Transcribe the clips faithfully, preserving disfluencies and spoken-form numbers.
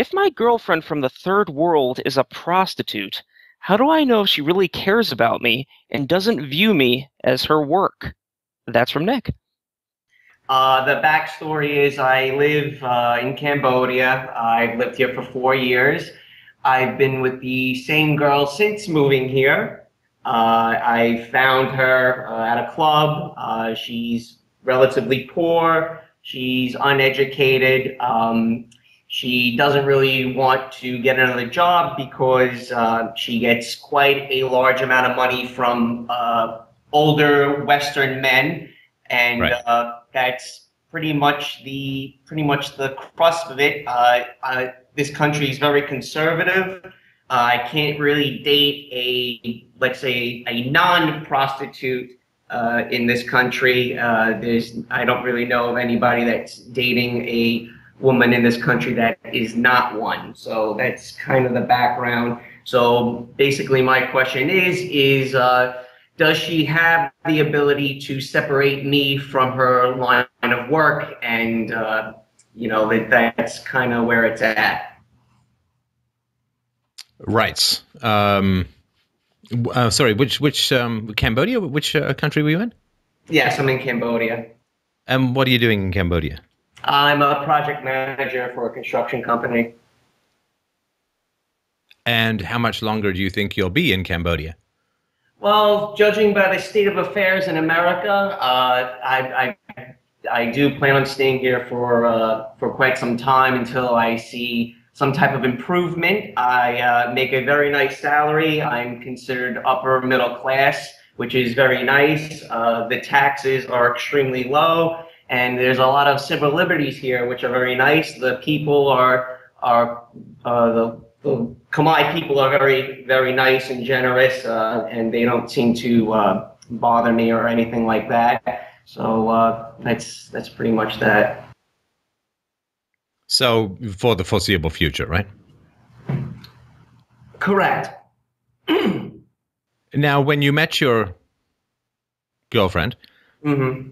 If my girlfriend from the third world is a prostitute, how do I know if she really cares about me and doesn't view me as her work? That's from Nick. Uh, the backstory is I live uh, in Cambodia. I've lived here for four years. I've been with the same girl since moving here. Uh, I found her uh, at a club. Uh, she's relatively poor. She's uneducated. Um, she doesn't really want to get another job because uh, she gets quite a large amount of money from uh, older Western men, and right. uh, that's pretty much the pretty much the crust of it. Uh, I, this country is very conservative. Uh, I can't really date a, let's say, a non-prostitute uh, in this country. Uh, there's, I don't really know of anybody that's dating a woman in this country that is not one. So that's kind of the background. So basically my question is, is uh, does she have the ability to separate me from her line of work? And, uh, you know, that, that's kind of where it's at. Right. Um, uh, sorry, which, which um, Cambodia? Which uh, country were you in? Yes, I'm in Cambodia. And um, what are you doing in Cambodia? I'm a project manager for a construction company. And how much longer do you think you'll be in Cambodia? Well, judging by the state of affairs in America, uh, I, I, I do plan on staying here for, uh, for quite some time until I see some type of improvement. I uh, make a very nice salary. I'm considered upper middle class, which is very nice. Uh, the taxes are extremely low, and there's a lot of civil liberties here, which are very nice. The people are, are uh, the, the Khmer people are very, very nice and generous, uh, and they don't seem to uh, bother me or anything like that. So uh, that's, that's pretty much that. So for the foreseeable future, right? Correct. Now, when you met your girlfriend, mm-hmm.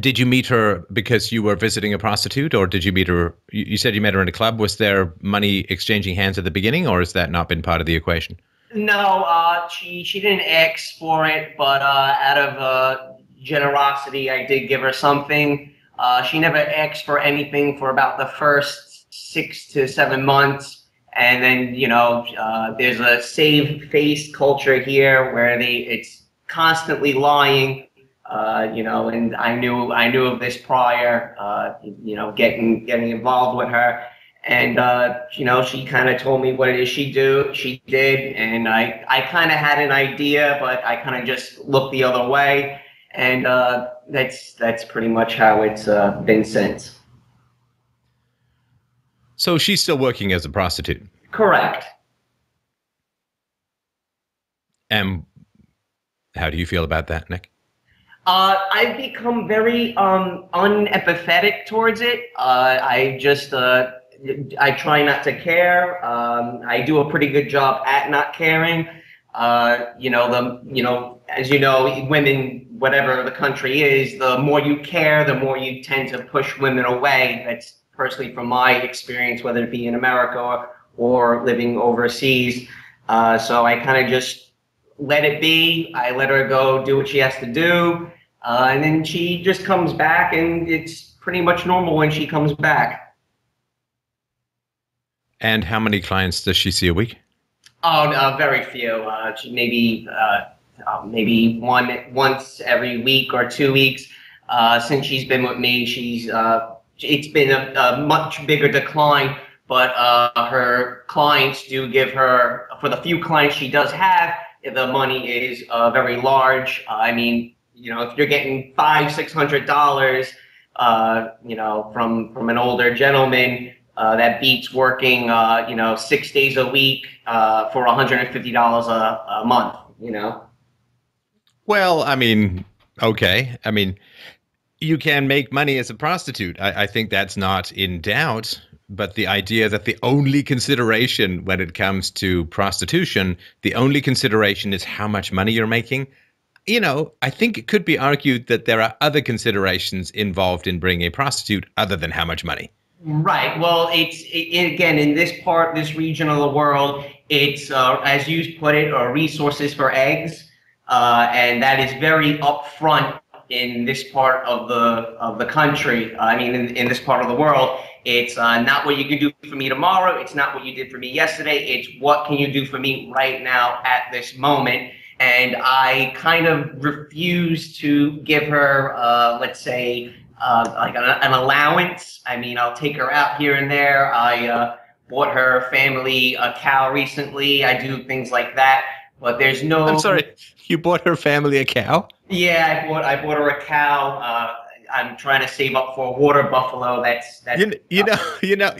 did you meet her because you were visiting a prostitute, or did you meet her? You said you met her in a club. Was there money exchanging hands at the beginning, or has that not been part of the equation? No, uh, she she didn't ask for it, but uh, out of uh, generosity, I did give her something. Uh, she never asked for anything for about the first six to seven months. And then, you know, uh, there's a save face culture here where they it's constantly lying, uh, you know, and I knew I knew of this prior, uh, you know, getting getting involved with her. And, uh, you know, she kind of told me what it is she do. She did. And I, I kind of had an idea, but I kind of just looked the other way. And uh, that's that's pretty much how it's uh, been since. So she's still working as a prostitute? Correct. And how do you feel about that, Nick? Uh, I've become very um, unempathetic towards it. Uh, I just, uh, I try not to care. Um, I do a pretty good job at not caring. Uh, you know, the, you know, as you know, women, whatever the country is, the more you care, the more you tend to push women away. That's personally from my experience, whether it be in America or, or living overseas. Uh, so I kind of just let it be. I let her go do what she has to do. Uh, and then she just comes back, and it's pretty much normal when she comes back. And how many clients does she see a week? Oh, uh, very few. Uh, maybe uh, uh, maybe one once every week or two weeks. Uh, since she's been with me, she's uh, it's been a, a much bigger decline. But uh, her clients do give her, for the few clients she does have, the money is uh, very large. Uh, I mean, you know, if you're getting five, six hundred dollars, uh, you know, from from an older gentleman. Uh, that beats working, uh, you know, six days a week uh, for one hundred fifty dollars a, a month, you know? Well, I mean, okay. I mean, you can make money as a prostitute. I, I think that's not in doubt. But the idea that the only consideration when it comes to prostitution, the only consideration is how much money you're making. You know, I think it could be argued that there are other considerations involved in bringing a prostitute other than how much money. Right. Well, it's it, again, in this part, this region of the world, it's, uh, as you put it, uh, resources for eggs. Uh, and that is very upfront in this part of the of the country. I mean, in, in this part of the world, it's uh, not what you can do for me tomorrow. It's not what you did for me yesterday. It's what can you do for me right now at this moment. And I kind of refuse to give her, uh, let's say, Uh, like an, an allowance. I mean, I'll take her out here and there. I uh, bought her family a cow recently. I do things like that, but there's no. I'm sorry, you bought her family a cow? Yeah, I bought I bought her a cow. Uh, I'm trying to save up for a water buffalo. That's that's. You, you know, you know,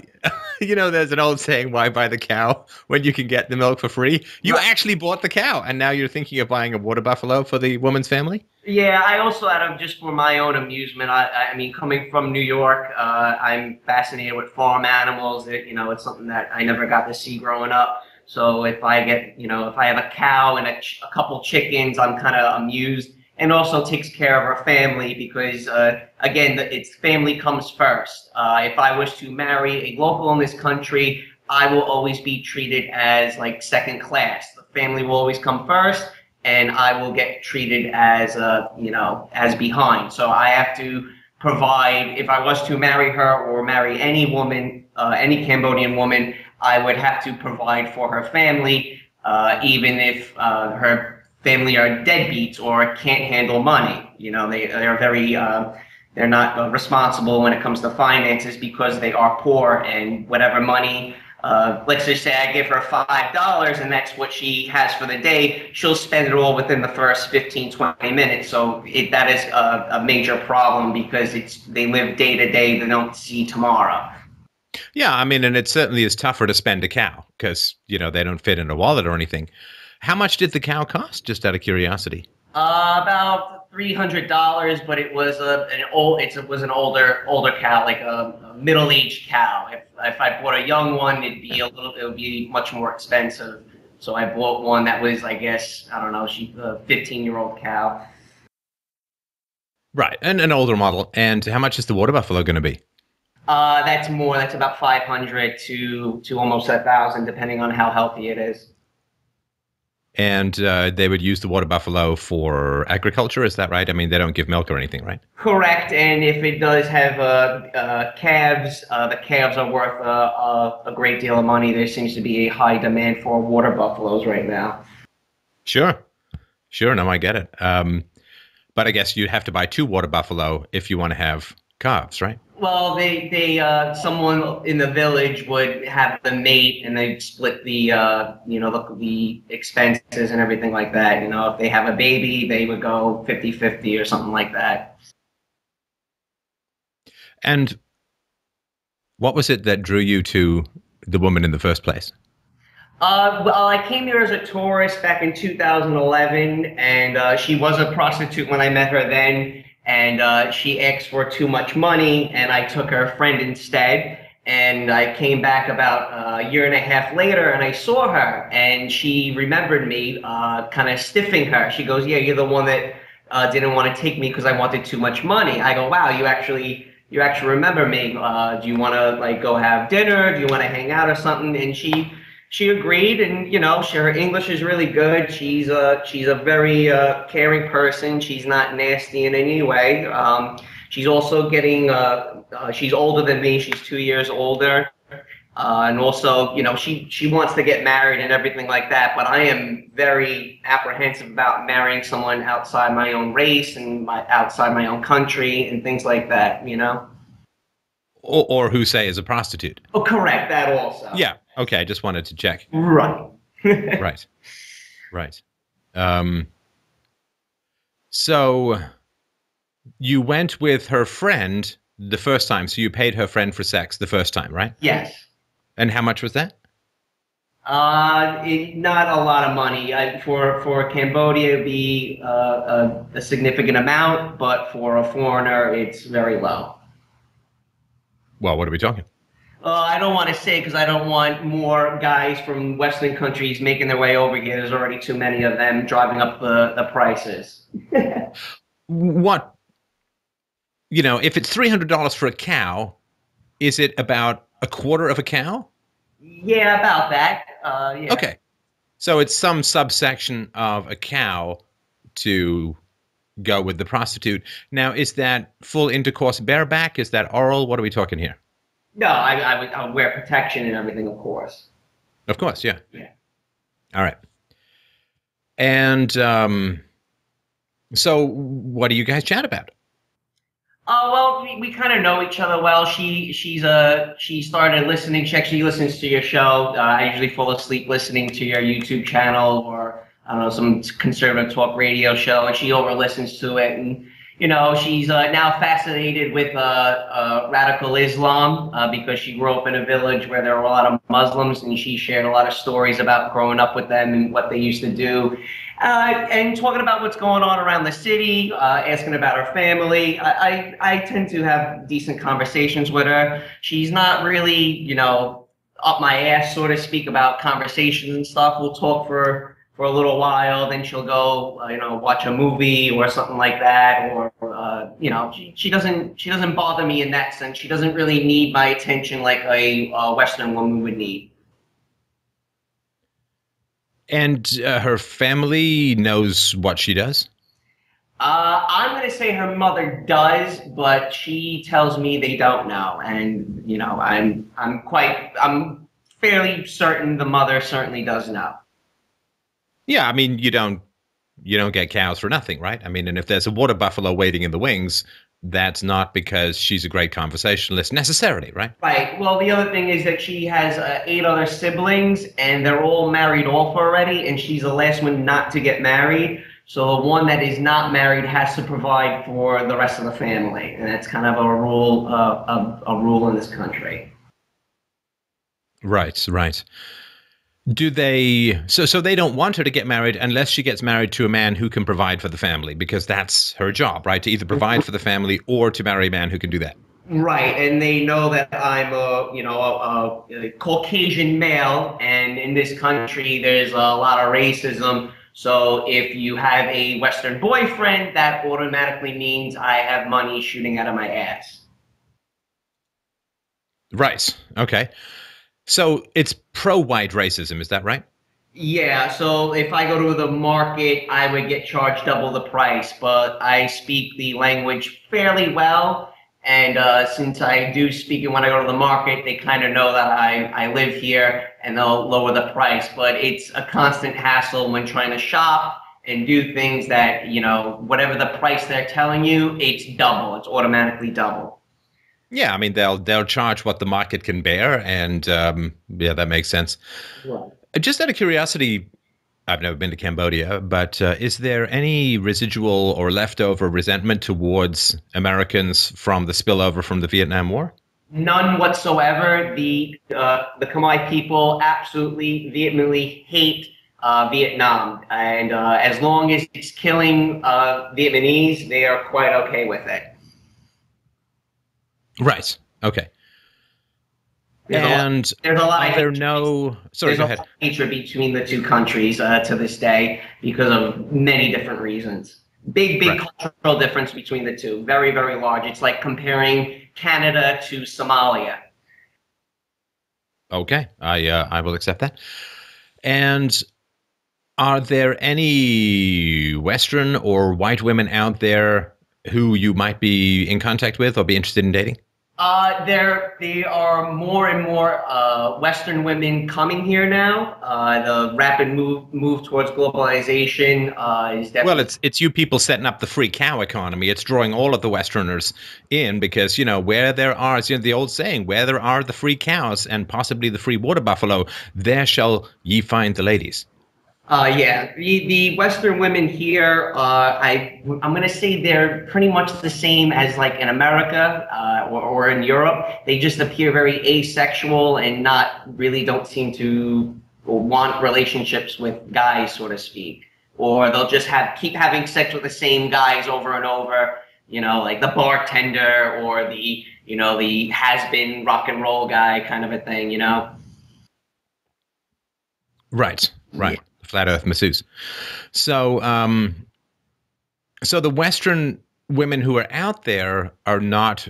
you know. There's an old saying: "Why buy the cow when you can get the milk for free?" You right. actually bought the cow, and now you're thinking of buying a water buffalo for the woman's family. Yeah, I also, out of just for my own amusement, I, I mean, coming from New York, uh, I'm fascinated with farm animals. It, you know, it's something that I never got to see growing up. So if I get, you know, if I have a cow and a, ch a couple chickens, I'm kind of amused. And also takes care of her family because, uh, again, the, it's family comes first. Uh, if I was to marry a local in this country, I will always be treated as like second class. The family will always come first. And I will get treated as, uh, you know, as behind. So I have to provide, if I was to marry her or marry any woman, uh, any Cambodian woman, I would have to provide for her family, uh, even if uh, her family are deadbeats or can't handle money. You know, they, they're very, uh, they're not uh, responsible when it comes to finances because they are poor and whatever money. Uh, let's just say I give her five dollars and that's what she has for the day. She'll spend it all within the first fifteen, twenty minutes. So it, that is a, a major problem because it's they live day to day. They don't see tomorrow. Yeah, I mean, and it certainly is tougher to spend a cow because, you know, they don't fit in a wallet or anything. How much did the cow cost, just out of curiosity? Uh, about three hundred dollars, but it was a an old it's, it was an older older cow, like a, a middle-aged cow. If if I bought a young one, it'd be a little it would be much more expensive. So I bought one that was, I guess, I don't know, she a fifteen-year-old cow. Right, and an older model. And how much is the water buffalo going to be? Uh, that's more. That's about five hundred to to almost a thousand, depending on how healthy it is. And uh, they would use the water buffalo for agriculture, is that right? I mean, they don't give milk or anything, right? Correct. And if it does have uh, uh, calves, uh, the calves are worth uh, a great deal of money. There seems to be a high demand for water buffaloes right now. Sure. Sure, no, I get it. Um, but I guess you'd have to buy two water buffalo if you want to have calves, right? Well, they, they, uh, someone in the village would have the mate, and they split the, uh, you know, the, the expenses and everything like that. You know, if they have a baby, they would go fifty fifty or something like that. And what was it that drew you to the woman in the first place? Uh, well, I came here as a tourist back in two thousand eleven, and uh, she was a prostitute when I met her then. And uh, she asked for too much money, and I took her friend instead. And I came back about a year and a half later, and I saw her, and she remembered me, uh, kind of stiffing her. She goes, "Yeah, you're the one that uh, didn't want to take me because I wanted too much money." I go, "Wow, you actually, you actually remember me. Uh, do you want to like go have dinner? Do you want to hang out or something?" And she, she agreed, and you know, she, her English is really good. She's a she's a very uh, caring person. She's not nasty in any way. Um, she's also getting uh, uh, she's older than me. She's two years older, uh, and also you know she she wants to get married and everything like that. But I am very apprehensive about marrying someone outside my own race and my, outside my own country and things like that. You know, or, or who say is a prostitute. Oh, correct. That also. Yeah. Okay, I just wanted to check. Right. Right. Right. Um, so you went with her friend the first time, so you paid her friend for sex the first time, right? Yes. And how much was that? Uh, it, not a lot of money. I, for, for Cambodia, it would be uh, a, a significant amount, but for a foreigner, it's very low. Well, what are we talking? Uh, I don't want to say because I don't want more guys from Western countries making their way over here. There's already too many of them driving up the, the prices. What, you know, if it's three hundred dollars for a cow, is it about a quarter of a cow? Yeah, about that. Uh, yeah. Okay. So it's some subsection of a cow to go with the prostitute. Now, is that full intercourse bareback? Is that oral? What are we talking here? No, I, I, I wear protection and everything, of course. Of course, yeah. Yeah. All right. And um, so what do you guys chat about? Uh, well, we, we kind of know each other well. She she's uh, she started listening. She actually listens to your show. Uh, I usually fall asleep listening to your YouTube channel or, I don't know, some conservative talk radio show, and she over-listens to it. And, you know, she's uh, now fascinated with uh, uh, radical Islam uh, because she grew up in a village where there were a lot of Muslims, and she shared a lot of stories about growing up with them and what they used to do. Uh, and talking about what's going on around the city, uh, asking about her family. I, I, I tend to have decent conversations with her. She's not really, you know, up my ass, so to speak, about conversations and stuff. We'll talk for, for a little while, then she'll go, uh, you know, watch a movie or something like that. Or, uh, you know, she, she doesn't she doesn't bother me in that sense. She doesn't really need my attention like a, a Western woman would need. And uh, her family knows what she does? Uh, I'm going to say her mother does, but she tells me they don't know. And, you know, I'm, I'm quite, I'm fairly certain the mother certainly does know. Yeah, I mean, you don't, you don't get cows for nothing, right? I mean, and if there's a water buffalo waiting in the wings, that's not because she's a great conversationalist necessarily, right? Right. Well, the other thing is that she has uh, eight other siblings, and they're all married off already, and she's the last one not to get married. So the one that is not married has to provide for the rest of the family, and that's kind of a rule, uh, a, a rule in this country. Right, right. Do they so so they don't want her to get married unless she gets married to a man who can provide for the family, because that's her job, right? To either provide for the family or to marry a man who can do that. Right, and they know that I'm a, you know, a, a Caucasian male, and in this country there's a lot of racism. So if you have a Western boyfriend, that automatically means I have money shooting out of my ass. Right. Okay. So it's pro-white racism, is that right? Yeah, so if I go to the market, I would get charged double the price, but I speak the language fairly well, and uh, since I do speak it when I go to the market, they kind of know that I, I live here, and they'll lower the price, but it's a constant hassle when trying to shop and do things that, you know, whatever the price they're telling you, it's double, it's automatically double. Yeah, I mean, they'll they'll charge what the market can bear, and um, yeah, that makes sense. Yeah. Just out of curiosity, I've never been to Cambodia, but uh, is there any residual or leftover resentment towards Americans from the spillover from the Vietnam War? None whatsoever. The uh, the Khmer people absolutely vehemently hate uh, Vietnam, and uh, as long as it's killing uh, Vietnamese, they are quite okay with it. Right. Okay. Yeah, and there's a lot. Are there no? Sorry, go ahead. There's a hatred between the two countries uh, to this day because of many different reasons. Big, big right. cultural difference between the two. Very, very large. It's like comparing Canada to Somalia. Okay, I uh, I will accept that. And are there any Western or white women out there who you might be in contact with or be interested in dating? Uh, there, there are more and more uh, Western women coming here now. Uh, the rapid move move towards globalization uh, is definitely... Well, it's, it's you people setting up the free cow economy. It's drawing all of the Westerners in because, you know, where there are, you know, the old saying, where there are the free cows and possibly the free water buffalo, there shall ye find the ladies. Uh, yeah, the, the Western women here, uh, I, I'm going to say they're pretty much the same as like in America uh, or, or in Europe. They just appear very asexual and not really don't seem to want relationships with guys, so to speak. Or they'll just have keep having sex with the same guys over and over, you know, like the bartender or the, you know, the has-been rock and roll guy kind of a thing, you know? Right, right. Yeah. Flat Earth masseuse. So, um, so the Western women who are out there are not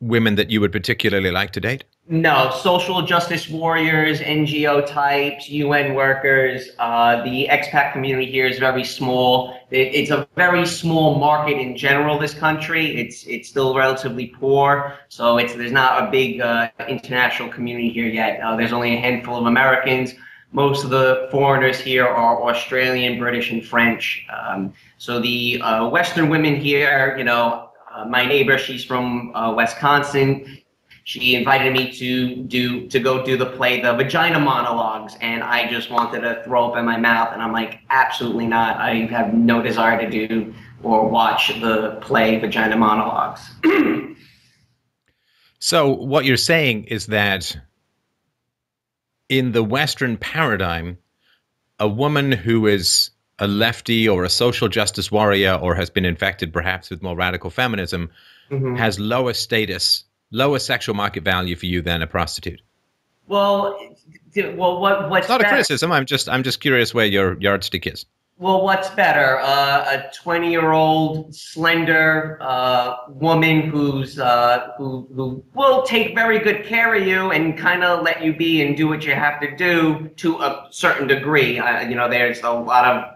women that you would particularly like to date? No, social justice warriors, N G O types, U N workers. Uh, the expat community here is very small. It, it's a very small market in general, this country. It's it's still relatively poor, so it's there's not a big uh, international community here yet. Uh, there's only a handful of Americans. Most of the foreigners here are Australian, British, and French. Um, so the uh, Western women here, you know, uh, my neighbor, she's from uh, Wisconsin. She invited me to do to go do the play, the Vagina Monologues, and I just wanted to throw up in my mouth, and I'm like, absolutely not. I have no desire to do or watch the play Vagina Monologues. So what you're saying is that in the Western paradigm, a woman who is a lefty or a social justice warrior or has been infected perhaps with more radical feminism mm-hmm. has lower status, lower sexual market value for you than a prostitute. Well, well, what what's it's not a criticism. I'm just I'm just curious where your yardstick is. Well, what's better, uh, a twenty-year-old slender uh, woman who's uh, who who will take very good care of you and kind of let you be and do what you have to do to a certain degree. Uh, you know, there's a lot of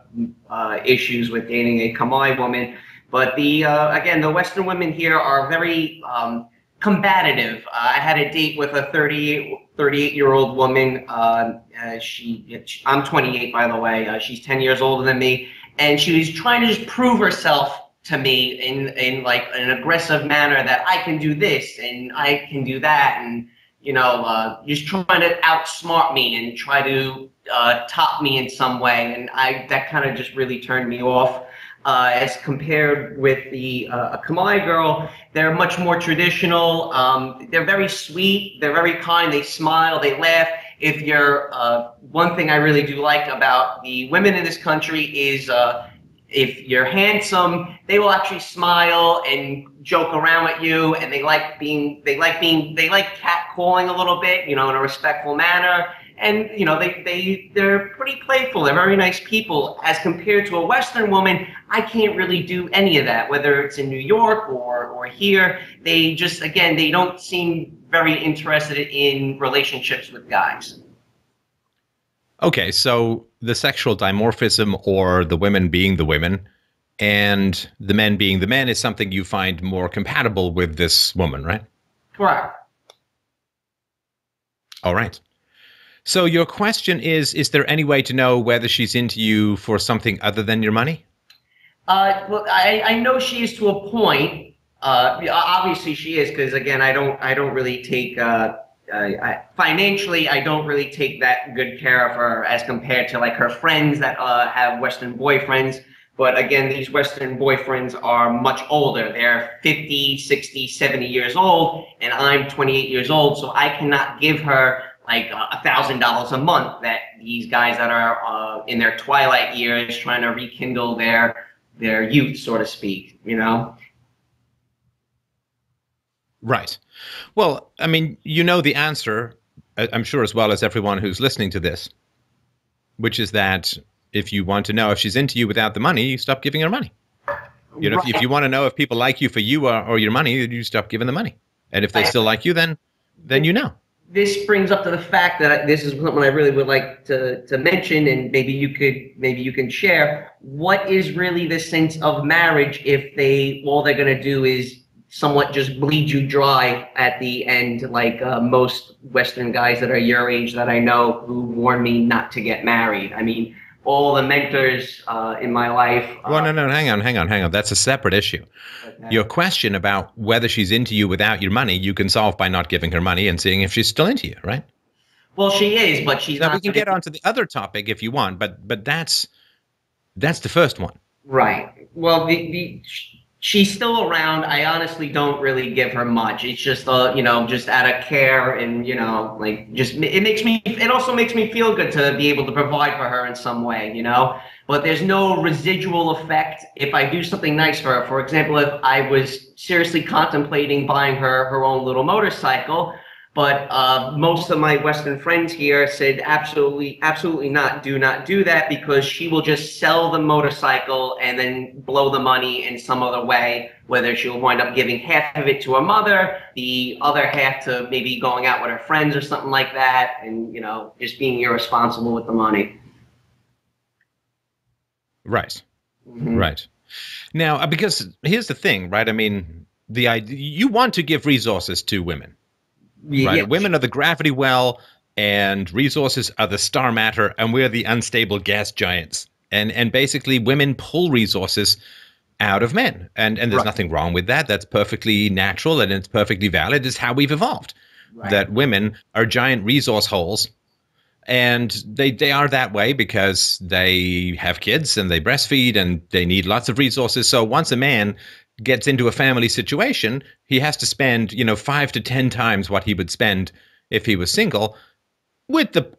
uh, issues with dating a Khmer woman, but the uh, again, the Western women here are very. Um, Combative. Uh, I had a date with a thirty-eight year old woman. Uh, uh, she, she, I'm twenty-eight, by the way. Uh, she's ten years older than me, and she was trying to just prove herself to me in in like an aggressive manner that I can do this and I can do that, and you know, uh, just trying to outsmart me and try to uh, top me in some way, and I that kind of just really turned me off. Uh, as compared with the uh, Khmer girl, they're much more traditional. Um, they're very sweet. They're very kind. They smile. They laugh. If you're uh, one thing I really do like about the women in this country is uh, if you're handsome, they will actually smile and joke around with you, and they like being they like being they like catcalling a little bit, you know, in a respectful manner. And, you know, they, they, they're pretty playful. They're very nice people. As compared to a Western woman, I can't really do any of that, whether it's in New York or, or here. They just, again, they don't seem very interested in relationships with guys. Okay, so the sexual dimorphism, or the women being the women and the men being the men, is something you find more compatible with this woman, right? Correct. All right. So your question is, is there any way to know whether she's into you for something other than your money? Uh, well, I, I know she is to a point. Uh, obviously she is, because again, I don't, I don't really take, uh, I, I, financially, I don't really take that good care of her as compared to like her friends that uh, have Western boyfriends. But again, these Western boyfriends are much older. They're fifty, sixty, seventy years old, and I'm twenty-eight years old, so I cannot give her like a thousand dollars a month that these guys that are uh, in their twilight years trying to rekindle their their youth, so to speak, you know? Right. Well, I mean, you know the answer, I'm sure, as well as everyone who's listening to this, which is that if you want to know if she's into you without the money, you stop giving her money. You know, right. if, if you want to know if people like you for you or, or your money, you stop giving the money. And if they still like you, then then you know. This brings up to the fact that this is something I really would like to, to mention, and maybe you could maybe you can share. What is really the sense of marriage if they all they're going to do is somewhat just bleed you dry at the end, like uh, most Western guys that are your age that I know who warned me not to get married. I mean, all the mentors uh, in my life. Uh, well, no, no, hang on, hang on, hang on. That's a separate issue. Okay. Your question about whether she's into you without your money, you can solve by not giving her money and seeing if she's still into you, right? Well, she is, but she's now, not. We can get onto the other topic if you want, but but that's that's the first one. Right. Well, the, the she's still around. I honestly don't really give her much. It's just uh, you know, just out of care, and you know, like just it makes me. It also makes me feel good to be able to provide for her in some way, you know. But there's no residual effect if I do something nice for her. For example, if I was seriously contemplating buying her her own little motorcycle, But uh, most of my Western friends here said, absolutely, absolutely not. Do not do that, because she will just sell the motorcycle and then blow the money in some other way, whether she'll wind up giving half of it to her mother, the other half to maybe going out with her friends or something like that, and, you know, just being irresponsible with the money. Right. Mm-hmm. Right. Now, because here's the thing, right? I mean, the idea, you want to give resources to women. Right? Yes. Women are the gravity well, and resources are the star matter, and we're the unstable gas giants. And and basically, women pull resources out of men. And and there's right. nothing wrong with that. That's perfectly natural, and it's perfectly valid. It's how we've evolved, right. that women are giant resource holes. And they, they are that way because they have kids, and they breastfeed, and they need lots of resources. So once a man gets into a family situation, he has to spend, you know, five to ten times what he would spend if he was single, with the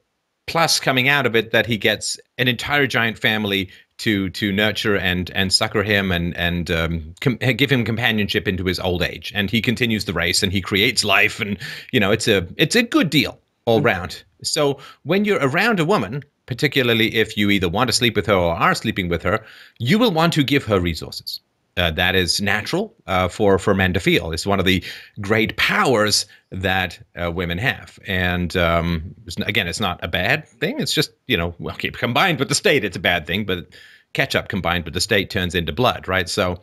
plus coming out of it that he gets an entire giant family to to nurture and and succor him and and um, com give him companionship into his old age, and he continues the race, and he creates life, and you know, it's a it's a good deal all round. So when you're around a woman, particularly if you either want to sleep with her or are sleeping with her, you will want to give her resources. Uh, that is natural uh, for, for men to feel. It's one of the great powers that uh, women have. And um, it's, again, it's not a bad thing. It's just, you know, well, okay, combined with the state, it's a bad thing, but ketchup combined with the state turns into blood, right? So,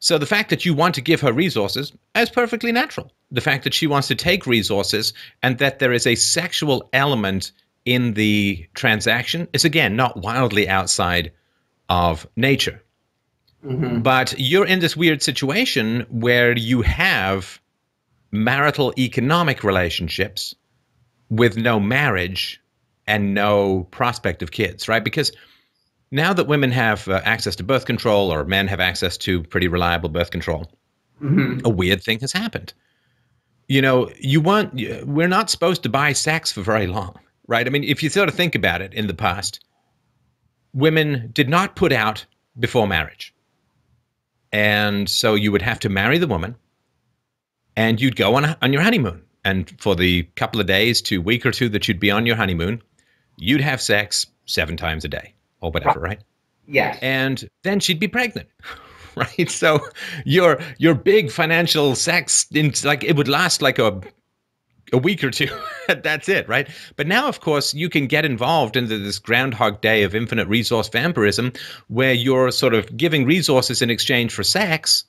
so the fact that you want to give her resources is perfectly natural. The fact that she wants to take resources and that there is a sexual element in the transaction is, again, not wildly outside of nature. Mm-hmm. But you're in this weird situation where you have marital economic relationships with no marriage and no prospect of kids, right? Because now that women have uh, access to birth control, or men have access to pretty reliable birth control, mm-hmm. a weird thing has happened. You know, you want, we're not supposed to buy sex for very long, right? I mean, if you sort of think about it, in the past, women did not put out before marriage. And so you would have to marry the woman, and you'd go on, on your honeymoon. And for the couple of days to week or two that you'd be on your honeymoon, you'd have sex seven times a day or whatever, right? Yes. And then she'd be pregnant, right? So your your big financial sex, in, like it would last like a, a week or two. That's it, right? But now, of course, you can get involved into this Groundhog Day of infinite resource vampirism, where you're sort of giving resources in exchange for sex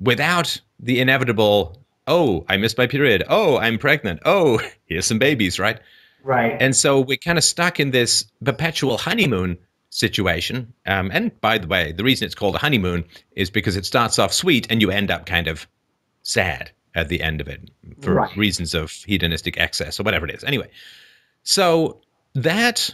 without the inevitable, oh, I missed my period. Oh, I'm pregnant. Oh, here's some babies, right? Right. And so we're kind of stuck in this perpetual honeymoon situation. Um, and by the way, the reason it's called a honeymoon is because it starts off sweet and you end up kind of sad at the end of it for right. reasons of hedonistic excess or whatever it is. Anyway, so that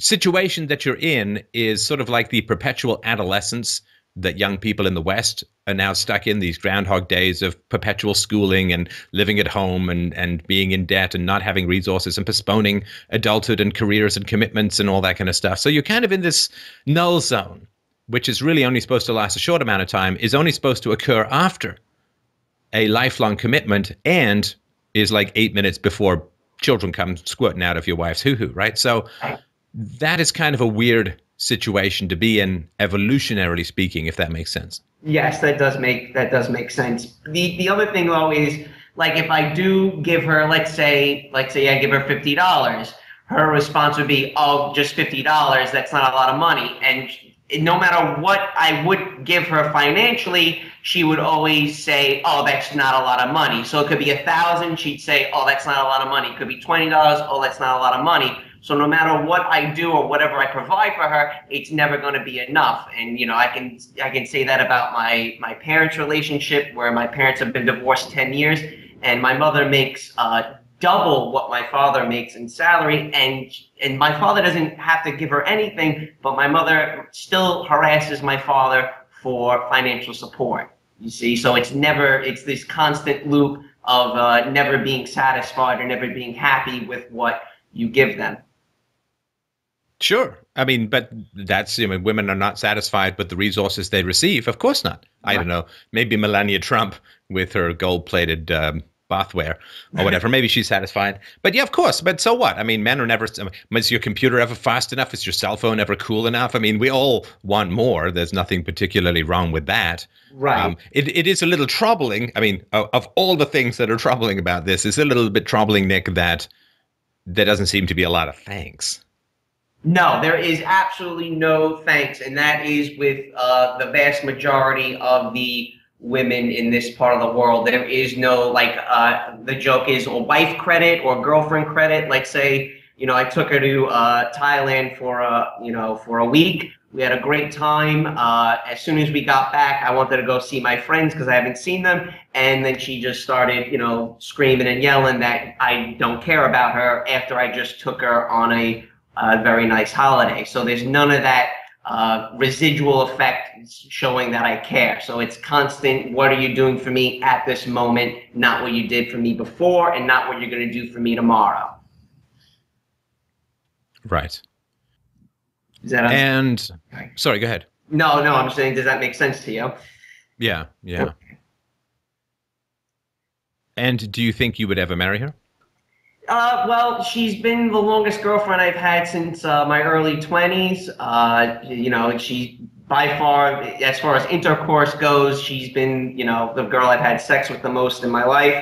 situation that you're in is sort of like the perpetual adolescence that young people in the West are now stuck in, these Groundhog Days of perpetual schooling and living at home and, and being in debt and not having resources and postponing adulthood and careers and commitments and all that kind of stuff. So you're kind of in this null zone, which is really only supposed to last a short amount of time, is only supposed to occur after a lifelong commitment, and is like eight minutes before children come squirting out of your wife's hoo-hoo, right? So that is kind of a weird situation to be in, evolutionarily speaking, if that makes sense. Yes, that does make, that does make sense. The, the other thing, though, is like if I do give her, let's say, let's say I give her fifty dollars, her response would be, oh, just fifty dollars, that's not a lot of money. And no matter what I would give her financially, she would always say, oh, that's not a lot of money. So it could be a thousand. She'd say, oh, that's not a lot of money. It could be twenty dollars. Oh, that's not a lot of money. So no matter what I do or whatever I provide for her, it's never going to be enough. And, you know, I can I can say that about my, my parents' relationship, where my parents have been divorced ten years, and my mother makes uh, double what my father makes in salary, and and my father doesn't have to give her anything, but my mother still harasses my father for financial support, you see. So it's never, it's this constant loop of uh, never being satisfied or never being happy with what you give them. Sure. I mean, but that's, I mean, women are not satisfied with the resources they receive. Of course not. Right. I don't know, maybe Melania Trump with her gold-plated um, bathware or whatever. Maybe she's satisfied. But yeah, of course. But so what? I mean, men are never – is your computer ever fast enough? Is your cell phone ever cool enough? I mean, we all want more. There's nothing particularly wrong with that. Right. Um, it, it is a little troubling. I mean, of, of all the things that are troubling about this, it's a little bit troubling, Nick, that there doesn't seem to be a lot of thanks. No, there is absolutely no thanks, and that is with uh, the vast majority of the women in this part of the world. There is no, like, uh, the joke is or wife credit or girlfriend credit. Like, say, you know, I took her to uh, Thailand for a, you know, for a week. We had a great time. Uh, as soon as we got back, I wanted to go see my friends because I haven't seen them. And then she just started, you know, screaming and yelling that I don't care about her after I just took her on a Uh, very nice holiday. So there's none of that uh, residual effect showing that I care. So it's constant, what are you doing for me at this moment, not what you did for me before, and not what you're going to do for me tomorrow. Right. Is that and okay. Sorry, go ahead. No, no, I'm saying, does that make sense to you? Yeah, yeah. Okay. And do you think you would ever marry her? Uh, well, she's been the longest girlfriend I've had since uh, my early twenties. Uh, you know, she by far, as far as intercourse goes, she's been, you know, the girl I've had sex with the most in my life.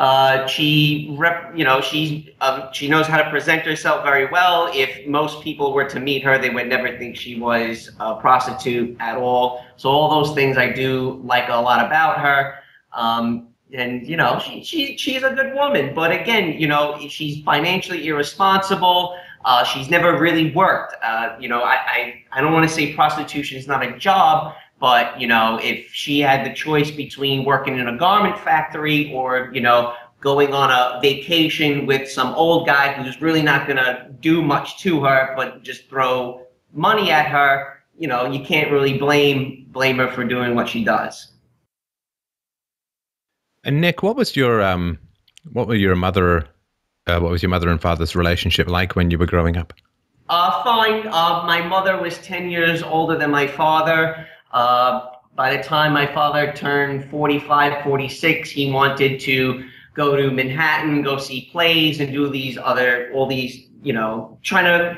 Uh, she, rep, you know, she, uh, she knows how to present herself very well. If most people were to meet her, they would never think she was a prostitute at all. So all those things I do like a lot about her. Um, And, you know, she, she, she's a good woman. But again, you know, she's financially irresponsible. Uh, she's never really worked. Uh, you know, I, I, I don't want to say prostitution is not a job. But, you know, if she had the choice between working in a garment factory or, you know, going on a vacation with some old guy who's really not going to do much to her but just throw money at her, you know, you can't really blame, blame her for doing what she does. And Nick, what was your um, what were your mother, uh, what was your mother and father's relationship like when you were growing up? Uh, fine. Uh, my mother was ten years older than my father. Uh, by the time my father turned forty-five, forty-six, he wanted to go to Manhattan, go see plays, and do these other, all these, you know, trying to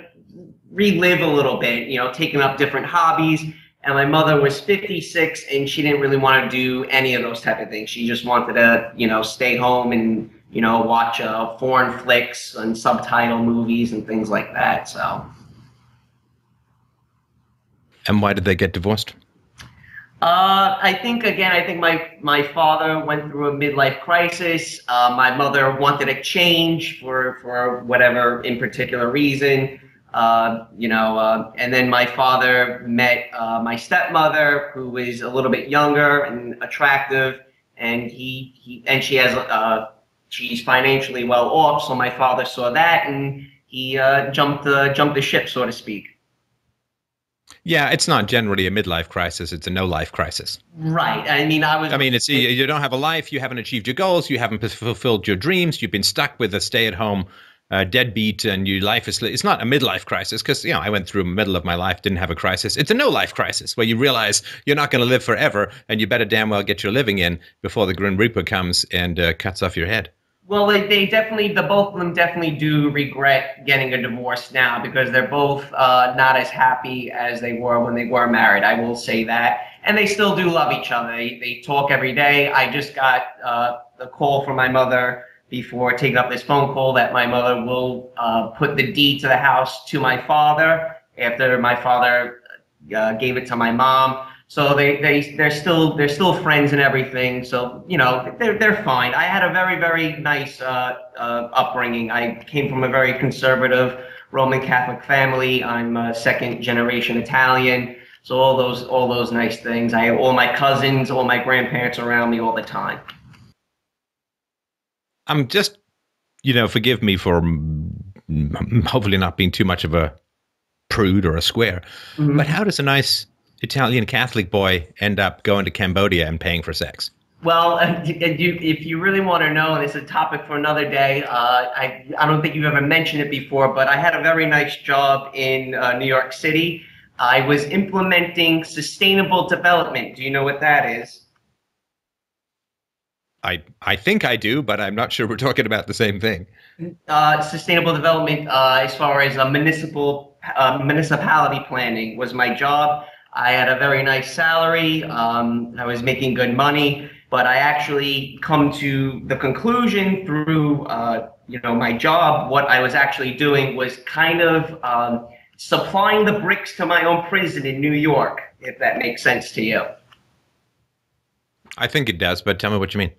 relive a little bit, you know, taking up different hobbies. And my mother was fifty-six, and she didn't really want to do any of those type of things. She just wanted to, you know, stay home and, you know, watch uh, foreign flicks and subtitle movies and things like that. So. And why did they get divorced? Uh, I think, again, I think my, my father went through a midlife crisis. Uh, my mother wanted a change for, for whatever in particular reason. Uh, you know, uh, and then my father met uh, my stepmother, who was a little bit younger and attractive, and he, he and she has uh, she's financially well off, so my father saw that and he uh, jumped the jumped the ship, so to speak. Yeah, it's not generally a midlife crisis; it's a no-life crisis. Right. I mean, I was. I mean, it's you don't have a life. You haven't achieved your goals. You haven't fulfilled your dreams. You've been stuck with a stay-at-home. Uh, deadbeat, and your life is, it's not a midlife crisis because, you know, I went through the middle of my life, didn't have a crisis. It's a no life crisis where you realize you're not going to live forever and you better damn well get your living in before the Grim Reaper comes and uh, cuts off your head. Well, they, they definitely, the both of them definitely do regret getting a divorce now because they're both uh, not as happy as they were when they were married. I will say that. And they still do love each other. They, they talk every day. I just got uh, a call from my mother before taking up this phone call that my mother will uh, put the deed to the house to my father after my father uh, gave it to my mom. So they, they, they're still, they're still friends and everything. So, you know, they're, they're fine. I had a very, very nice uh, uh, upbringing. I came from a very conservative Roman Catholic family. I'm a second generation Italian. So all those, all those nice things. I have all my cousins, all my grandparents around me all the time. I'm just, you know, forgive me for hopefully not being too much of a prude or a square, mm-hmm. but how does a nice Italian Catholic boy end up going to Cambodia and paying for sex? Well, if you really want to know, and it's a topic for another day, uh, I, I don't think you've ever mentioned it before, but I had a very nice job in uh, New York City. I was implementing sustainable development. Do you know what that is? I, I think I do, but I'm not sure we're talking about the same thing. Uh, sustainable development, uh, as far as uh, municipal uh, municipality planning was my job. I had a very nice salary. Um, I was making good money, but I actually come to the conclusion through uh, you know, my job, what I was actually doing was kind of um, supplying the bricks to my own prison in New York, if that makes sense to you. I think it does, but tell me what you mean.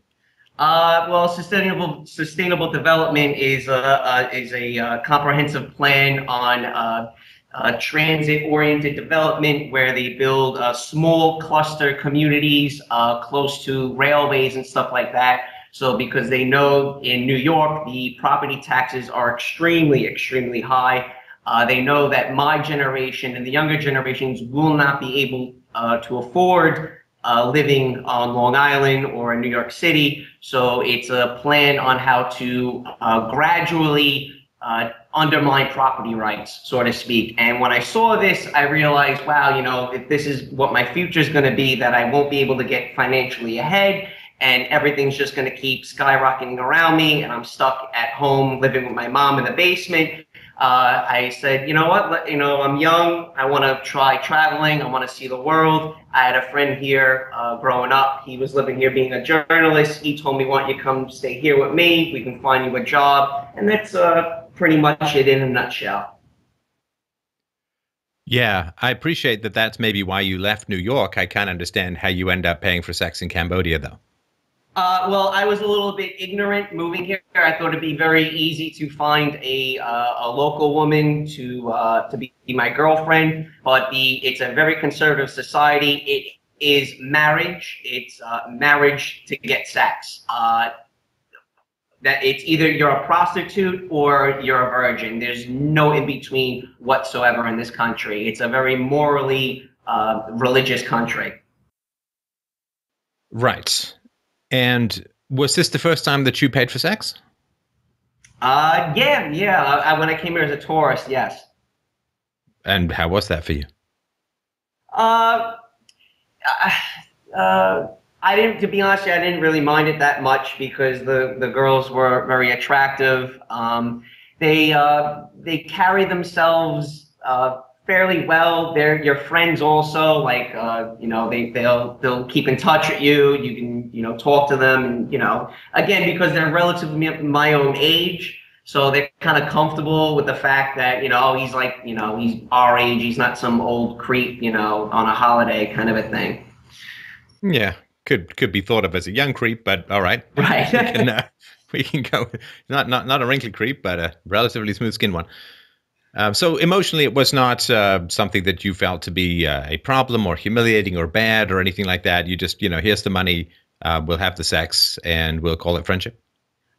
Uh, well, sustainable sustainable development is a, uh, is a uh, comprehensive plan on uh, uh, transit-oriented development where they build uh, small cluster communities uh, close to railways and stuff like that. So because they know in New York, the property taxes are extremely, extremely high. Uh, they know that my generation and the younger generations will not be able uh, to afford Uh, living on Long Island or in New York City. So it's a plan on how to uh, gradually uh, undermine property rights, so to speak. And when I saw this, I realized, wow, you know, if this is what my future is going to be, that I won't be able to get financially ahead and everything's just going to keep skyrocketing around me and I'm stuck at home living with my mom in the basement. Uh, I said, you know what, you know, I'm young, I want to try traveling, I want to see the world. I had a friend here uh, growing up, he was living here being a journalist. He told me, why don't you come stay here with me, we can find you a job. And that's uh, pretty much it in a nutshell. Yeah, I appreciate that that's maybe why you left New York. I can't understand how you end up paying for sex in Cambodia, though. Uh, well, I was a little bit ignorant moving here. I thought it'd be very easy to find a uh, a local woman to uh, to be my girlfriend, but the it's a very conservative society. It is marriage. It's uh, marriage to get sex. Uh, that it's either you're a prostitute or you're a virgin. There's no in between whatsoever in this country. It's a very morally uh, religious country. Right. And was this the first time that you paid for sex? Uh, yeah, yeah. I, I, when I came here as a tourist, yes. And how was that for you? Uh, uh, I didn't, to be honest, I didn't really mind it that much because the, the girls were very attractive. Um, they, uh, they carry themselves, uh, fairly well. They're your friends also, like, uh, you know, they, they'll, they'll keep in touch with you. You can, you know, talk to them and, you know, again, because they're relatively my own age. So they're kind of comfortable with the fact that, you know, he's like, you know, he's our age. He's not some old creep, you know, on a holiday kind of a thing. Yeah. Could, could be thought of as a young creep, but all right. Right. we, can, uh, we can go, not, not, not a wrinkly creep, but a relatively smooth skinned one. Um, so emotionally, it was not uh, something that you felt to be uh, a problem or humiliating or bad or anything like that. You just, you know, here's the money, uh, we'll have the sex, and we'll call it friendship.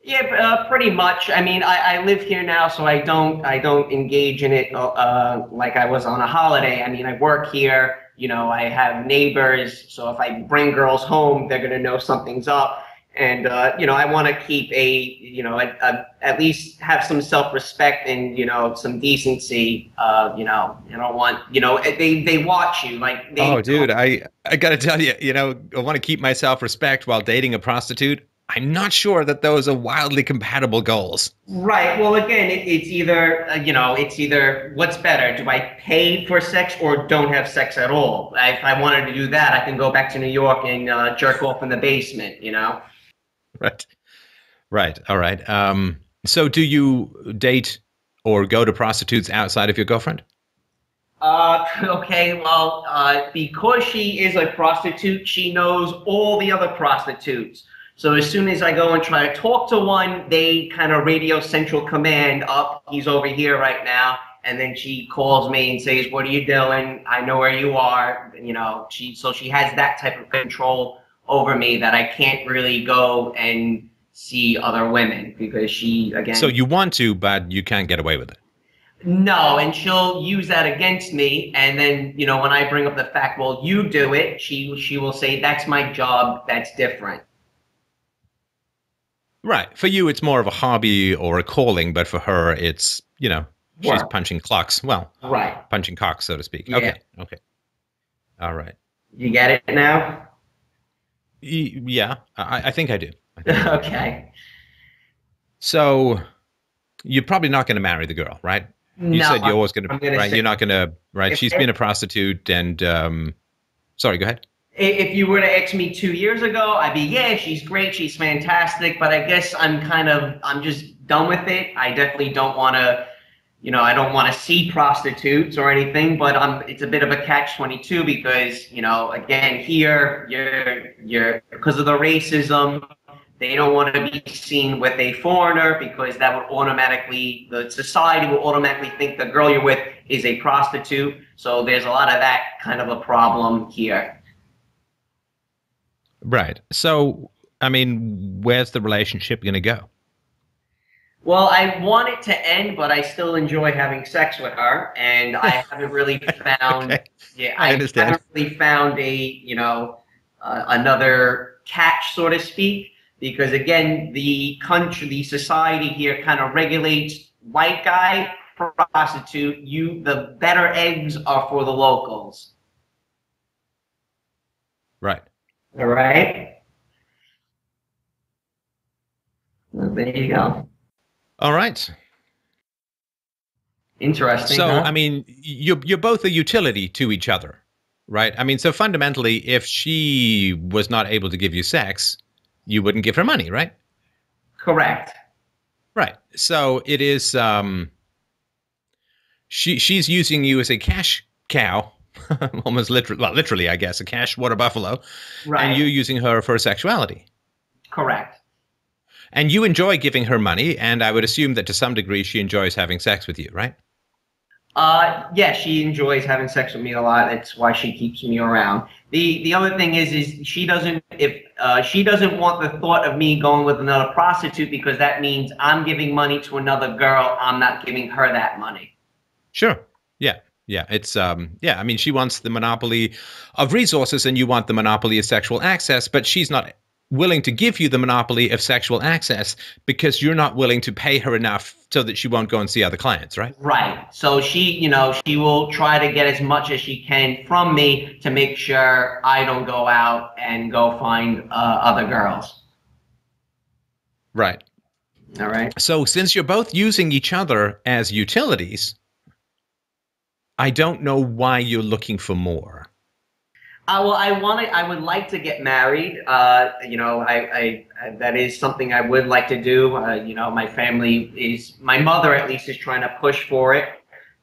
Yeah, uh, pretty much. I mean, I, I live here now, so I don't, I don't engage in it uh, like I was on a holiday. I mean, I work here. You know, I have neighbors, so if I bring girls home, they're gonna know something's up. And, uh, you know, I want to keep a, you know, a, a, at least have some self-respect and, you know, some decency, uh, you know, I don't want, you know, they, they watch you like. They oh, dude, I, I got to tell you, you know, I want to keep my self-respect while dating a prostitute. I'm not sure that those are wildly compatible goals. Right. Well, again, it, it's either, uh, you know, it's either what's better. Do I pay for sex or don't have sex at all? I, if I wanted to do that, I can go back to New York and uh, jerk off in the basement, you know? Right. Right. All right. Um, so do you date or go to prostitutes outside of your girlfriend? Uh, okay. Well, uh, because she is a prostitute, she knows all the other prostitutes. So as soon as I go and try to talk to one, they kind of radio central command up, he's over here right now. And then she calls me and says, what are you doing? I know where you are. You know, she, so she has that type of control over me that I can't really go and see other women because she, again. So you want to, but you can't get away with it. No, and she'll use that against me. And then, you know, when I bring up the fact, well, you do it, she, she will say, that's my job, that's different. Right. For you, it's more of a hobby or a calling, but for her, it's, you know, she's wow. punching clocks. Well, right. punching cocks, so to speak. Yeah. Okay. Okay. All right. You get it now? Yeah, I, I think I do. Okay. So you're probably not going to marry the girl, right? No, you said you're always going to, right? You're not going to, right? If, She's if, been a prostitute and, um, sorry, go ahead. If you were to ask me two years ago, I'd be, yeah, she's great. She's fantastic. But I guess I'm kind of, I'm just done with it. I definitely don't want to, you know, I don't want to see prostitutes or anything, but um, it's a bit of a catch twenty-two because, you know, again, here, you're, you're, because of the racism, they don't want to be seen with a foreigner because that would automatically, the society will automatically think the girl you're with is a prostitute. So there's a lot of that kind of a problem here. Right. So, I mean, where's the relationship going to go? Well, I want it to end, but I still enjoy having sex with her, and I haven't really found. Okay. Yeah, I, I understand. haven't really found a you know uh, another catch, so to speak, because again, the country, the society here, kind of regulates white guy prostitute. You, the better eggs are for the locals. Right. All right. Well, there you go. All right. Interesting. So, huh? I mean, you're, you're both a utility to each other, right? I mean, so fundamentally, if she was not able to give you sex, you wouldn't give her money, right? Correct. Right. So it is, um, she, she's using you as a cash cow, almost literally, well, literally, I guess, a cash water buffalo. Right. And you're using her for sexuality. Correct. And you enjoy giving her money, and I would assume that to some degree she enjoys having sex with you, right? Uh, yeah, she enjoys having sex with me a lot. That's why she keeps me around. The the other thing is, is she doesn't if uh, she doesn't want the thought of me going with another prostitute because that means I'm giving money to another girl. I'm not giving her that money. Sure. Yeah. Yeah. It's um. Yeah. I mean, she wants the monopoly of resources, and you want the monopoly of sexual access, but she's not willing to give you the monopoly of sexual access because you're not willing to pay her enough so that she won't go and see other clients, right? Right. So she, you know, she will try to get as much as she can from me to make sure I don't go out and go find uh, other girls. Right. All right. So since you're both using each other as utilities, I don't know why you're looking for more. Uh, well, I want to, I would like to get married. Uh, you know, I, I, I, that is something I would like to do. Uh, you know, my family is, my mother at least is trying to push for it.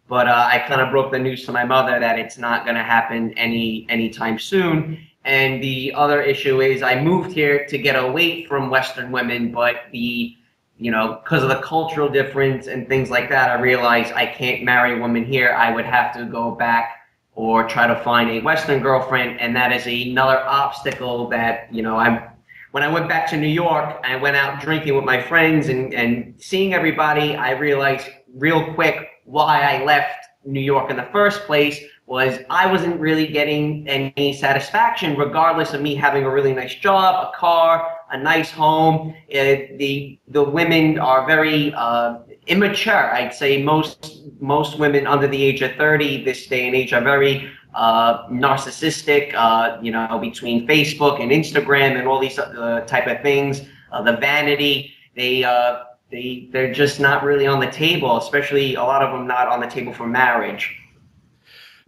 But uh, I kind of broke the news to my mother that it's not going to happen any anytime soon. And the other issue is I moved here to get away from Western women, but the, you know, because of the cultural difference and things like that, I realized I can't marry women here. I would have to go back or try to find a Western girlfriend, and that is another obstacle that, you know, I, when I went back to New York, I went out drinking with my friends and, and seeing everybody, I realized real quick why I left New York in the first place was I wasn't really getting any satisfaction, regardless of me having a really nice job, a car, a nice home. It, the the women are very uh, immature. I'd say most most women under the age of thirty this day and age are very uh, narcissistic. Uh, you know, between Facebook and Instagram and all these uh, type of things, uh, the vanity. They uh, they they're just not really on the table. Especially a lot of them not on the table for marriage.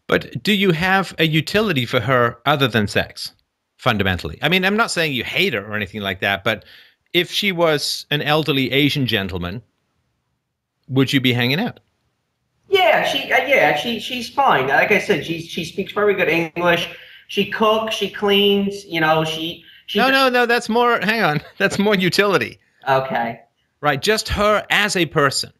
But do you have a utility for her other than sex, fundamentally? I mean, I'm not saying you hate her or anything like that, but if she was an elderly Asian gentleman, would you be hanging out? Yeah, she, uh, yeah, she, she's fine. Like I said, she, she speaks very good English. She cooks, she cleans, you know, she... she no, no, no, that's more, hang on, that's more utility. Okay. Right, just her as a person.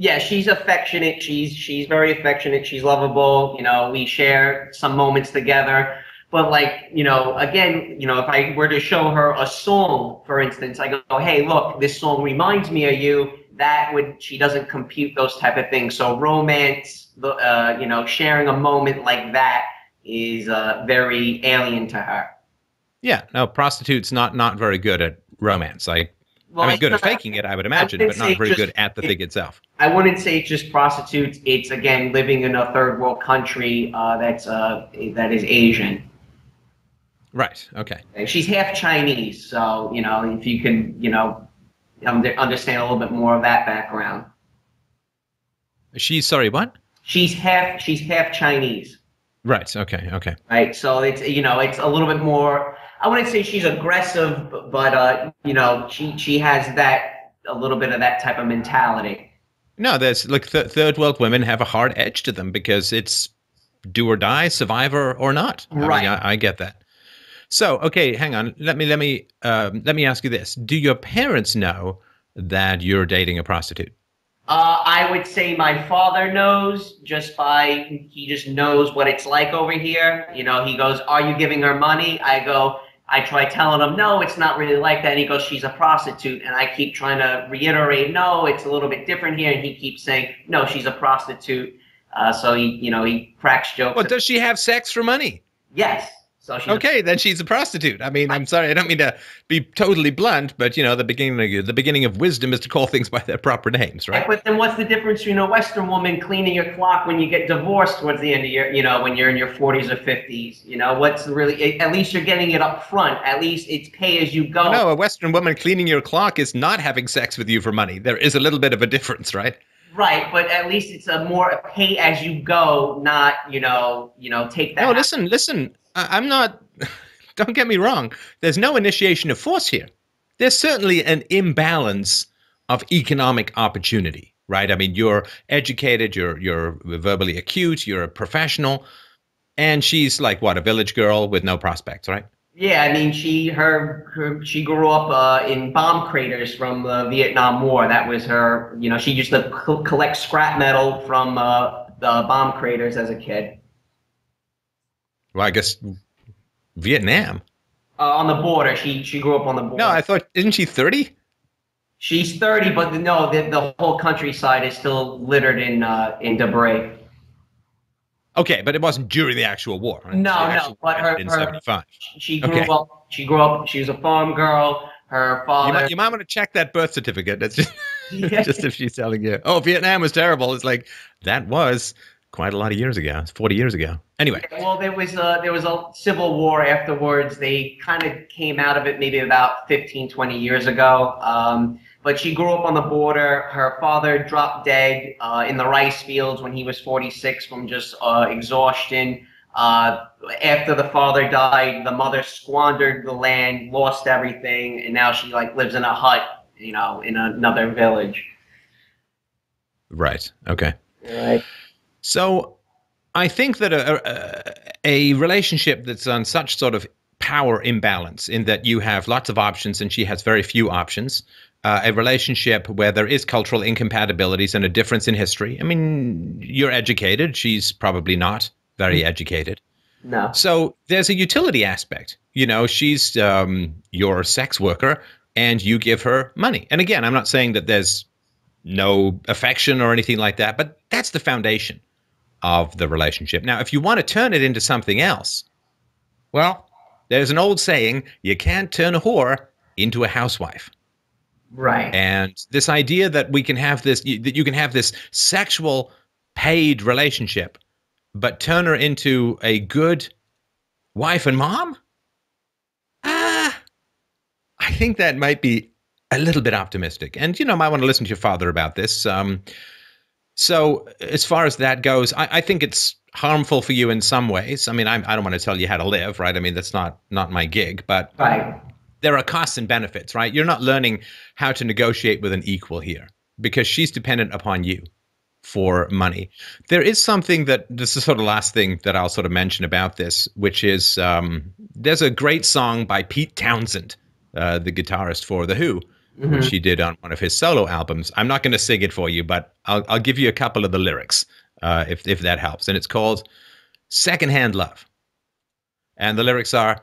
Yeah, she's affectionate. She's she's very affectionate. She's lovable. You know, we share some moments together. But like, you know, again, you know, if I were to show her a song, for instance, I go, hey, look, this song reminds me of you. That would, she doesn't compute those type of things. So romance, the uh, you know, sharing a moment like that is uh, very alien to her. Yeah, no, prostitutes not not very good at romance. I. Well, I mean, good at faking it, I would imagine, but not very good at the thing itself. I wouldn't say it's just prostitutes. It's, again, living in a third world country uh, that's uh, that is Asian. Right. Okay. She's half Chinese, so you know if you can, you know, understand a little bit more of that background. She's sorry, what? She's half. She's half Chinese. Right. Okay. Okay. Right. So it's you know it's a little bit more. I wouldn't say she's aggressive, but uh, you know she she has that a little bit of that type of mentality. No, there's like th third world women have a hard edge to them because it's do or die, survivor or not. Right. I mean, I, I get that. So, okay, hang on. Let me let me um, let me ask you this: do your parents know that you're dating a prostitute? Uh, I would say my father knows just by he just knows what it's like over here. You know, he goes, "Are you giving her money?" I go, I try telling him, "No, it's not really like that." And he goes, "She's a prostitute," and I keep trying to reiterate, "No, it's a little bit different here." And he keeps saying, "No, she's a prostitute." Uh, so he, you know, he cracks jokes. Well, does she have sex for money? Yes. So she's okay, then she's a prostitute. I mean, I'm sorry, I don't mean to be totally blunt, but you know, the beginning, the beginning of wisdom is to call things by their proper names, right? But then, what's the difference between a Western woman cleaning your clock when you get divorced towards the end of your, you know, when you're in your forties or fifties? You know, what's really? At least you're getting it up front. At least it's pay as you go. No, a Western woman cleaning your clock is not having sex with you for money. There is a little bit of a difference, right? Right, but at least it's a more pay as you go, not you know, you know, take that. No, listen, listen. I'm not, don't get me wrong, there's no initiation of force here. There's certainly an imbalance of economic opportunity, right? I mean, you're educated, you're, you're verbally acute, you're a professional, and she's like, what, a village girl with no prospects, right? Yeah, I mean, she, her, her, she grew up uh, in bomb craters from the Vietnam War. That was her, you know, she used to co collect scrap metal from uh, the bomb craters as a kid. Well, I guess Vietnam. Uh, on the border, she she grew up on the border. No, I thought isn't she thirty? She's thirty, but no, the the whole countryside is still littered in uh, in debris. Okay, but it wasn't during the actual war. Right? No, so no, but her, in her she grew okay. up. She grew up. She was a farm girl. Her father. You might, you might want to check that birth certificate. That's just, just if she's telling you, oh, Vietnam was terrible. It's like that was. Quite a lot of years ago, forty years ago. Anyway, well, there was a, there was a civil war afterwards. They kind of came out of it maybe about fifteen, twenty years ago. Um, but she grew up on the border. Her father dropped dead uh, in the rice fields when he was forty-six from just uh, exhaustion. Uh, after the father died, the mother squandered the land, lost everything, and now she like lives in a hut, you know, in another village. Right. Okay. Right. So I think that a, a, a relationship that's on such sort of power imbalance in that you have lots of options and she has very few options, uh, a relationship where there is cultural incompatibilities and a difference in history. I mean, you're educated. She's probably not very educated. No. So there's a utility aspect. You know, she's um, your sex worker and you give her money. And again, I'm not saying that there's no affection or anything like that, but that's the foundation of the relationship. Now, if you want to turn it into something else, well, there's an old saying, you can't turn a whore into a housewife. Right. And this idea that we can have this, you, that you can have this sexual paid relationship, but turn her into a good wife and mom? Ah, I think that might be a little bit optimistic. And, you know, I might want to listen to your father about this. Um, So as far as that goes, I, I think it's harmful for you in some ways. I mean, I'm, I don't want to tell you how to live, right? I mean, that's not not my gig, but right. There are costs and benefits, right? You're not learning how to negotiate with an equal here because she's dependent upon you for money. There is something that, this is sort of the last thing that I'll sort of mention about this, which is um, there's a great song by Pete Townsend, uh, the guitarist for The Who, Mm-hmm. which he did on one of his solo albums. I'm not going to sing it for you, but I'll, I'll give you a couple of the lyrics uh, if, if that helps. And it's called Secondhand Love. And the lyrics are,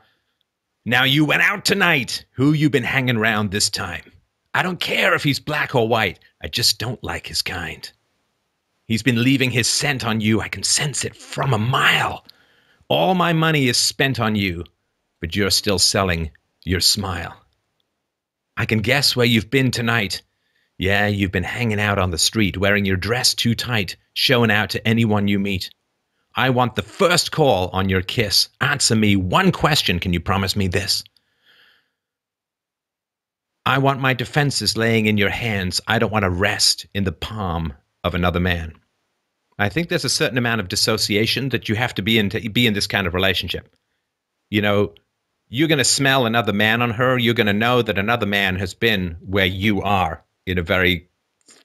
now you went out tonight. Who you been hanging around this time? I don't care if he's black or white. I just don't like his kind. He's been leaving his scent on you. I can sense it from a mile. All my money is spent on you, but you're still selling your smile. I can guess where you've been tonight. Yeah, you've been hanging out on the street, wearing your dress too tight, showing out to anyone you meet. I want the first call on your kiss. Answer me one question. Can you promise me this? I want my defenses laying in your hands. I don't want to rest in the palm of another man. I think there's a certain amount of dissociation that you have to be in to be in this kind of relationship. You know, you're going to smell another man on her. You're going to know that another man has been where you are in a very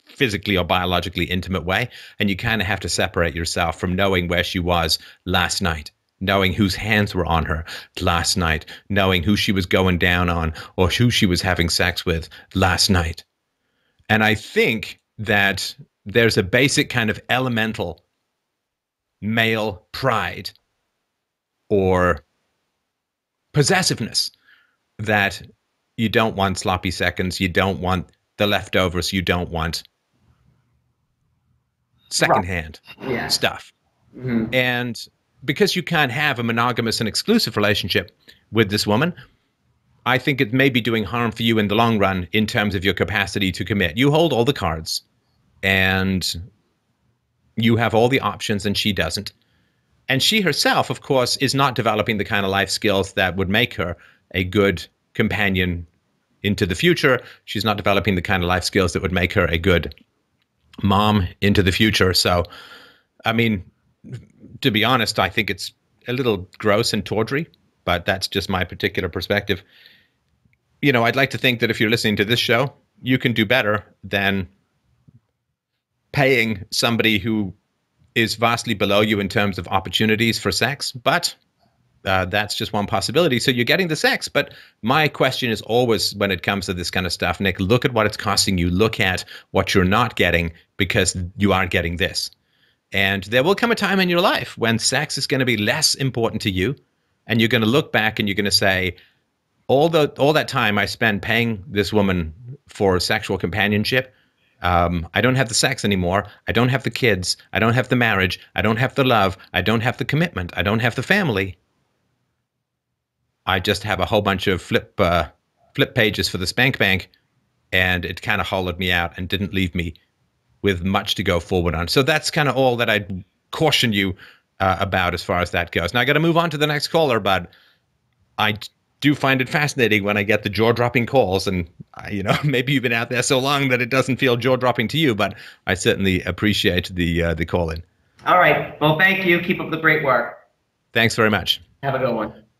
physically or biologically intimate way. And you kind of have to separate yourself from knowing where she was last night, knowing whose hands were on her last night, knowing who she was going down on or who she was having sex with last night. And I think that there's a basic kind of elemental male pride or possessiveness that you don't want sloppy seconds, you don't want the leftovers, you don't want secondhand right. yeah. stuff. Mm-hmm. And because you can't have a monogamous and exclusive relationship with this woman, I think it may be doing harm for you in the long run in terms of your capacity to commit. You hold all the cards and you have all the options and she doesn't. And she herself, of course, is not developing the kind of life skills that would make her a good companion into the future. She's not developing the kind of life skills that would make her a good mom into the future. So, I mean, to be honest, I think it's a little gross and tawdry, but that's just my particular perspective. You know, I'd like to think that if you're listening to this show, you can do better than paying somebody who is vastly below you in terms of opportunities for sex, but uh, that's just one possibility. So you're getting the sex, but my question is always when it comes to this kind of stuff, Nick, look at what it's costing you, look at what you're not getting because you aren't getting this. And there will come a time in your life when sex is going to be less important to you and you're going to look back and you're going to say, all, the, all that time I spent paying this woman for sexual companionship, Um, I don't have the sex anymore. I don't have the kids. I don't have the marriage. I don't have the love. I don't have the commitment. I don't have the family. I just have a whole bunch of flip uh, flip pages for the spank bank, and it kind of hollowed me out and didn't leave me with much to go forward on. So that's kind of all that I'd caution you uh, about as far as that goes. Now I got to move on to the next caller, but I do find it fascinating when I get the jaw-dropping calls, and uh, you know, maybe you've been out there so long that it doesn't feel jaw-dropping to you, but I certainly appreciate the uh, the call in. All right, well, thank you. Keep up the great work. Thanks very much. Have a good one.